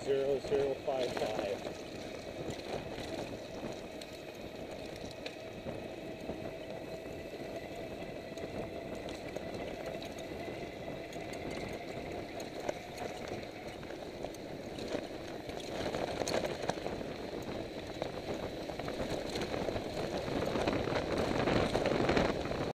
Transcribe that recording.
0.055.